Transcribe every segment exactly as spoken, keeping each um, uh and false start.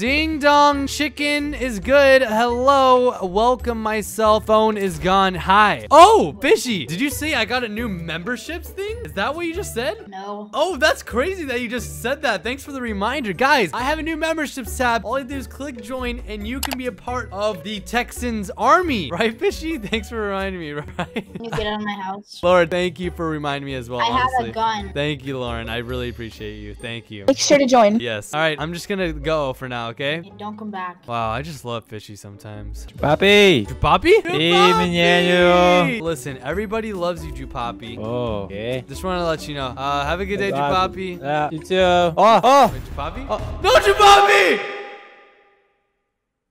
Ding dong, chicken is good. Hello, welcome. My cell phone is gone. Hi. Oh, Fishy, did you say I got a new memberships thing? Is that what you just said? No. Oh, that's crazy that you just said that. Thanks for the reminder. Guys, I have a new memberships tab. All you do is click join and you can be a part of the Texans army. Right, Fishy? Thanks for reminding me, right? Can you get out of my house? Lauren, thank you for reminding me as well. I honestly have a gun. Thank you, Lauren. I really appreciate you. Thank you. Make sure to join. Yes. All right, I'm just gonna go for now. Okay. Hey, don't come back. Wow, I just love Fishy sometimes. Chupapi. Chupapi? Chupapi! Listen, everybody loves you, Chupapi. Oh, okay. Just want to let you know. Uh, have a good day, Chupapi. Yeah, you too. Oh, oh. Wait, Chupapi? Oh. No, Chupapi!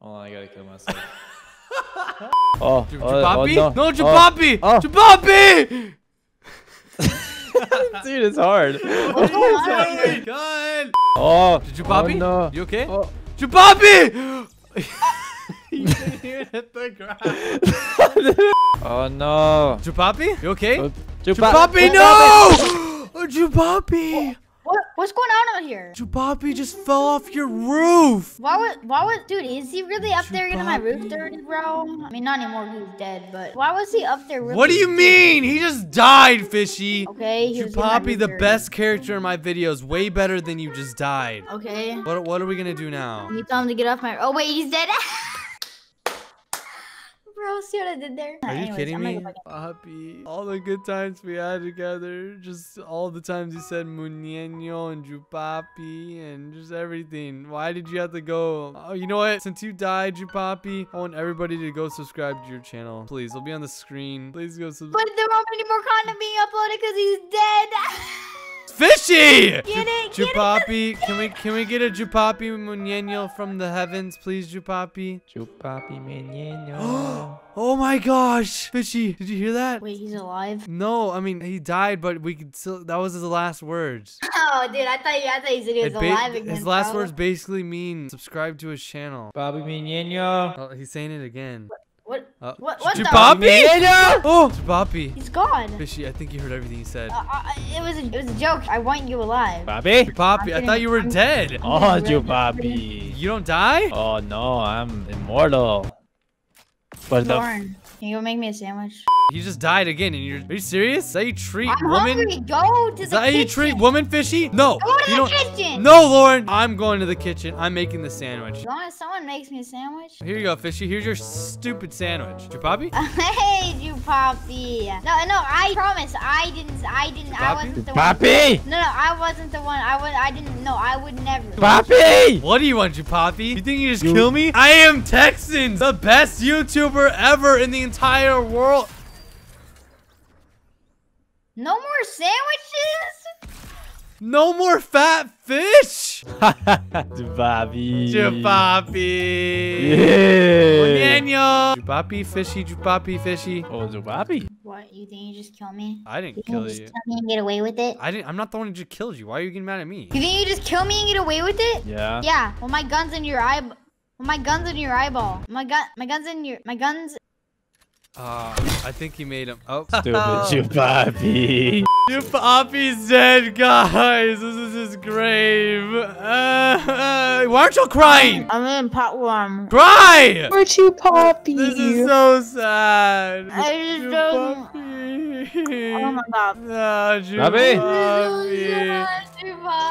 Oh, I gotta kill myself. Oh, Chupapi? Oh, no, no Chupapi! Oh. Chupapi! Dude, it's hard. Oh, oh my God. Oh, Chupapi? Oh, no. You okay? Oh. Chupapi! You didn't even hit the ground. Oh no. Chupapi? You okay? Chupapi, Chupapi, no! Oh, Chupapi! What, what's going on out here? Chupapi just fell off your roof. Why would, why would, dude, is he really up Chupapi. There into my roof dirty, bro? I mean, not anymore, he's dead, but why was he up there? Really? What do you mean? He just died, Fishy. Okay, he Chupapi, the best character in my videos, way better than you just died. Okay. What, what are we gonna do now? You tell him to get off my, oh wait, he's dead. Bro, see what I did there? Are you Anyways, kidding me? Chupapi, all the good times we had together, just all the times you said Muñañyo and Chupapi and just everything. Why did you have to go? Oh, you know what? Since you died, Chupapi, I want everybody to go subscribe to your channel. Please, it'll be on the screen. Please go subscribe. But there won't be any more content being uploaded because he's dead. Fishy! Get it, Chupapi, get it. Can we can we get a Chupapi Muñañyo from the heavens, please, Chupapi? Chupapi Muñañyo. Oh my gosh, Fishy, did you hear that? Wait, he's alive? No, I mean he died, but we could still. That was his last words. Oh, dude, I thought you. I thought you said he was alive again. His last bro. words basically mean subscribe to his channel. Chupapi Muñañyo. Oh, he's saying it again. What? What? Uh, what? What? Chupapi? Oh, Chupapi. He's gone. Fishy, I think you heard everything he said. Uh, uh, it was a, it was a joke. I want you alive. Chupapi? Chupapi, I thought you were I'm, dead. I'm, I'm oh, Chupapi. You don't die? Oh no, I'm immortal. But Lauren, can you go make me a sandwich? You just died again, and you're. Are you serious? Is that how you treat I'm woman? Hungry. Go to the Is that kitchen. How you treat woman, Fishy? No. Go to you the don't... kitchen. No, Lauren. I'm going to the kitchen. I'm making the sandwich. As long as someone makes me a sandwich. Here you go, Fishy. Here's your stupid sandwich. Chupapi? Hey, Chupapi. No, no. I promise. I didn't. I didn't. Chupapi? I wasn't the Chupapi? One. No, no. I wasn't the one. I was. I didn't. No, I would never. Chupapi! What do you want, Chupapi? You think you just you... kill me? I am Texans, the best YouTuber ever in the entire world. No more sandwiches? No more fat fish? Chupapi. Chupapi. Yeah. Muñañyo. Chupapi, Fishy, Chupapi, Fishy. Oh, Chupapi. What? You think you just killed me? I didn't you kill you. You just kill me and get away with it? I didn't. I'm not the one who just killed you. Why are you getting mad at me? You think you just kill me and get away with it? Yeah. Yeah. Well, my gun's in your eye. Well, my gun's in your eyeball. My gun. My gun's in your. My gun's. Uh, I think he made him. Oh, stupid Chupapi. Chupapi's dead, guys. This is his grave. Uh, uh, why aren't you crying? I'm in potworm. Cry! For Chupapi. This is so sad. I just Chupapi. Don't. Oh my God. Oh, Chupapi.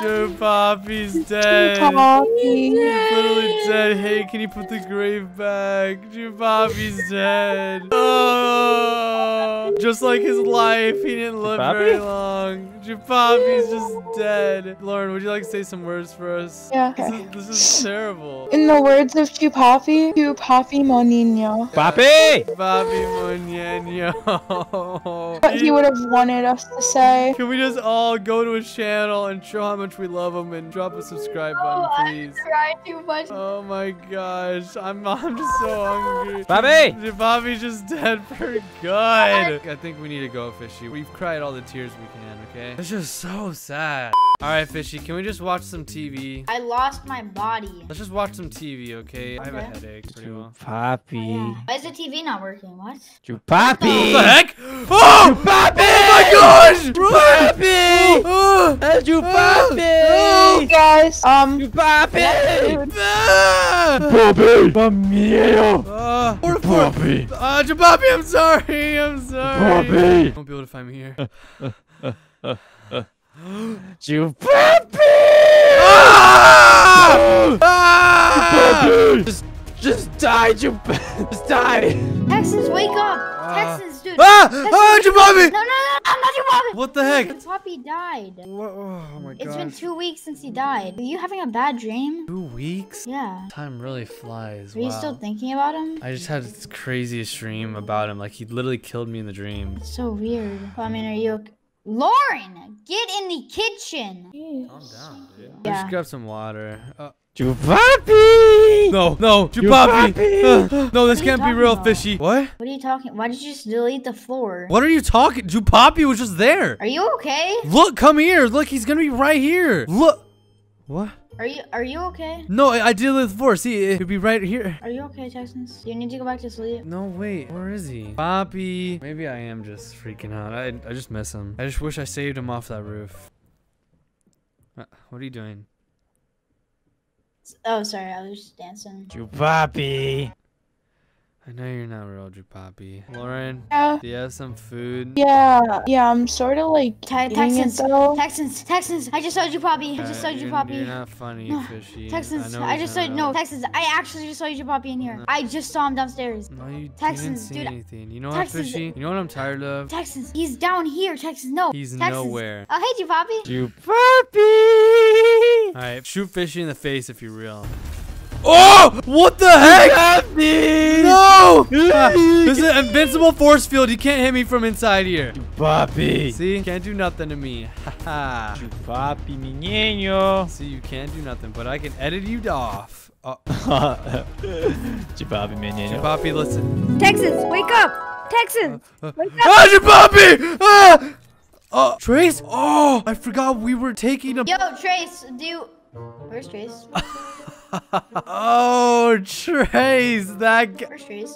Chupapi's dead. Chupapi. He's literally dead. Hey, can you put the grave back? Chupapi's dead. Oh, just like his life, he didn't live Chupapi? Very long. Chupapi's just dead. Lauren, would you like to say some words for us? Yeah. Okay. This, is, this is terrible. In the words of Chupapi, Chupapi Muñañyo. Chupapi! Chupapi Muñañyo. What he would have wanted us to say. Can we just all go to his channel and show how much we love him and drop a subscribe button, please? Oh, I tried too much. Oh my gosh, I'm I'm just so hungry. Chupapi! Chupapi's just dead for good. I think we need to go, Fishy. We've cried all the tears we can, okay? It's just so sad. All right, Fishy, can we just watch some T V? I lost my body. Let's just watch some T V, okay? okay. I have a headache pretty well. Chupapi. Oh, yeah. Why is the T V not working? What? Chupapi! What the heck? Oh! Chupapi! my gosh! Chupapi! Oh, that's Chupapi! Oh, guys! Um, Chupapi! Chupapi! Come here! Chupapi! Uh, Chupapi, I'm sorry! I'm sorry! Chupapi! Won't be able to find me here. Chupapi! Ah! Ah! Chupapi! Just, just die, Chupapi! Just die! Texans, wake up! Uh. Texans! Dude, ah! Ah! Chupapi! No, no, no, no, not Chupapi! What the heck? Chupapi died. What? Oh my god. It's been two weeks since he died. Are you having a bad dream? Two weeks? Yeah. Time really flies. Are wow. you still thinking about him? I just had this craziest dream about him. Like, he literally killed me in the dream. It's so weird. Well, I mean, are you okay? Lauren! Get in the kitchen! Jeez. Calm down, dude. Yeah. Just grab some water. Uh Chupapi! No, no, Chupapi! Chupapi! Uh, no, this can't be real, about? Fishy. What? What are you talking? Why did you just delete the floor? What are you talking? Chupapi was just there. Are you okay? Look, come here. Look, he's gonna be right here. Look. What? Are you are you okay? No, I, I deleted the floor. See, it could be right here. Are you okay, Texans? You need to go back to sleep. No, wait. Where is he? Chupapi. Maybe I am just freaking out. I I just miss him. I just wish I saved him off that roof. Uh, what are you doing? Oh, sorry, I was just dancing. Chupapi! I know you're not real, Chupapi. Lauren, yeah. Do you have some food? Yeah, yeah, I'm sort of like Te Texans, it, Texans, Texans, I just saw Chupapi. I just saw Chupapi. You're not funny, no. Fishy. Texans, I, I just saw, no, Texans, I actually just saw Chupapi in here. No. I just saw him downstairs. No, you Texans, didn't see dude, anything. You know Texans, what, Fishy? You know what I'm tired of? Texans, he's down here, Texans, no. He's Texans. Nowhere. Oh, hey, Chupapi. Chupapi! All right, shoot Fishy in the face if you're real. Oh! What the heck? Chupapi! No! Ah, this is an invincible force field. You can't hit me from inside here. Chupapi! See? Can't do nothing to me. Haha. Chupapi Muñañyo. See, you can't do nothing, but I can edit you off. Oh. Chupapi Muñañyo. Chupapi, listen. Texans, wake up! Texans! Uh, uh, wake up! Ah, Chupapi! Ah! Oh, Trace? Oh, I forgot we were taking a. Yo, Trace, do you. Where's Trace? Oh, Trace, that guy. Where's Trace?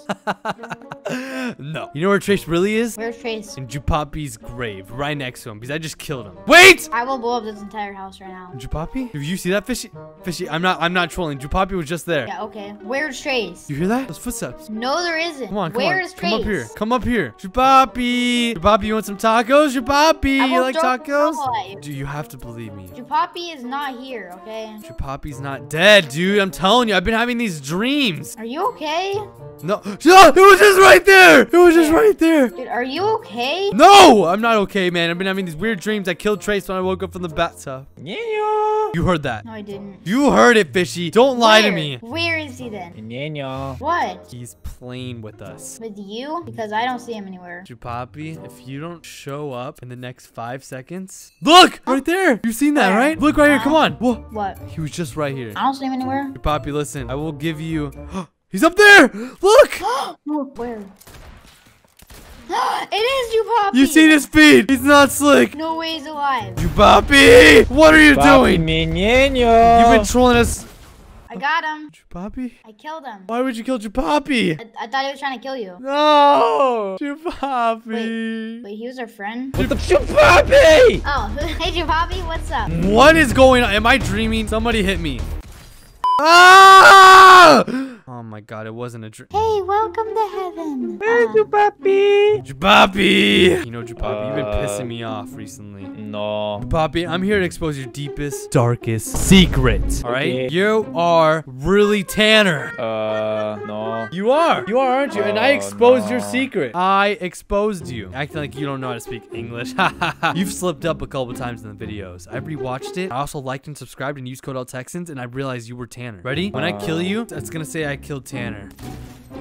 No. You know where Trace really is? Where's Trace? In Chupapi's grave, right next to him, because I just killed him. Wait! I will blow up this entire house right now. Chupapi? Did you see that, Fishy? Fishy, I'm not I'm not trolling. Chupapi was just there. Yeah, okay. Where's Trace? You hear that? Those footsteps. No, there isn't. Come on, come Where on. is Trace? Come up here. Come up here. Chupapi. Chupapi, you want some tacos? Chupapi, you like tacos? Dude, you have to believe me. Chupapi is not here, okay? Chupapi's not dead, dude. Dude, I'm telling you, I've been having these dreams. Are you okay? No. Ah, it was just right there. It was just right there. Dude, are you okay? No, I'm not okay, man. I've been having these weird dreams. I killed Trace when I woke up from the bathtub. Yeah. You heard that. No, I didn't. You heard it, Fishy. Don't lie Where? to me. Where is he then? Muñañyo. What? He's playing with us. With you? Because I don't see him anywhere. Chupapi, if you don't show up in the next five seconds. Look, huh? right there. You've seen that, Where? right? Look right uh, here. Come on. Whoa. What? He was just right here. I don't see him anywhere. Chupapi, listen, I will give you. He's up there! Look! Where? It is Chupapi! You see his feet! He's not slick! No way he's alive! Chupapi! What are you Chupapi doing? Muñañyo. You've been trolling us. I got him. Chupapi? I killed him. Why would you kill Chupapi? I, I thought he was trying to kill you. No! Chupapi! Wait, wait he was our friend? What the Chupapi! Oh, hey Chupapi, what's up? What is going on? Am I dreaming? Somebody hit me. Ah! Oh my god, it wasn't a dream. Hey, welcome to heaven. Where's uh, Chupapi? Chupapi! You know, Chupapi, you've been pissing me off recently. No. Chupapi, I'm here to expose your deepest, darkest secret. Alright? Okay. You are really Tanner. Uh, no. You are. You are, aren't you? And I exposed no. your secret. I exposed you. Acting like you don't know how to speak English. You've slipped up a couple times in the videos. I rewatched it. I also liked and subscribed and used code L Texans, and I realized you were Tanner. Ready? When I kill you, that's gonna say I killed Tanner.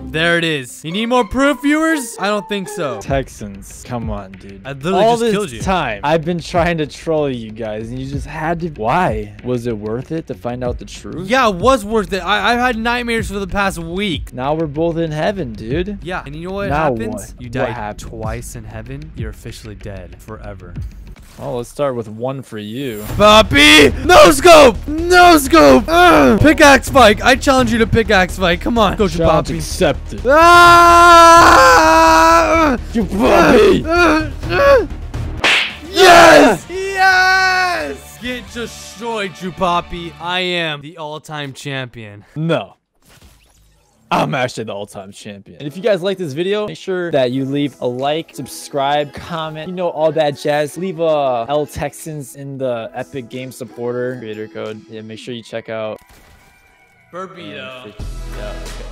There it is. You need more proof, viewers? I don't think so. Texans, come on, dude. I literally All just this killed you. time, I've been trying to troll you guys, and you just had to. Why? Was it worth it to find out the truth? Yeah, it was worth it. I, I've had nightmares for the past week. Now we're both in heaven, dude. Yeah, and you know what now happens? What? You died twice in heaven. You're officially dead forever. Oh, let's start with one for you. Chupapi! No scope! No scope! Ugh. Pickaxe fight! I challenge you to pickaxe fight. Come on. Go, Chupapi. Accepted. Ah! Chupapi! Yes! Yes! Get destroyed, Chupapi. I am the all-time champion. No. I'm actually the all-time champion. And if you guys like this video, make sure that you leave a like, subscribe, comment, you know, all that jazz. Leave a L Texans in the Epic Game Supporter creator code. Yeah, make sure you check out Burpito. Um, yeah, okay.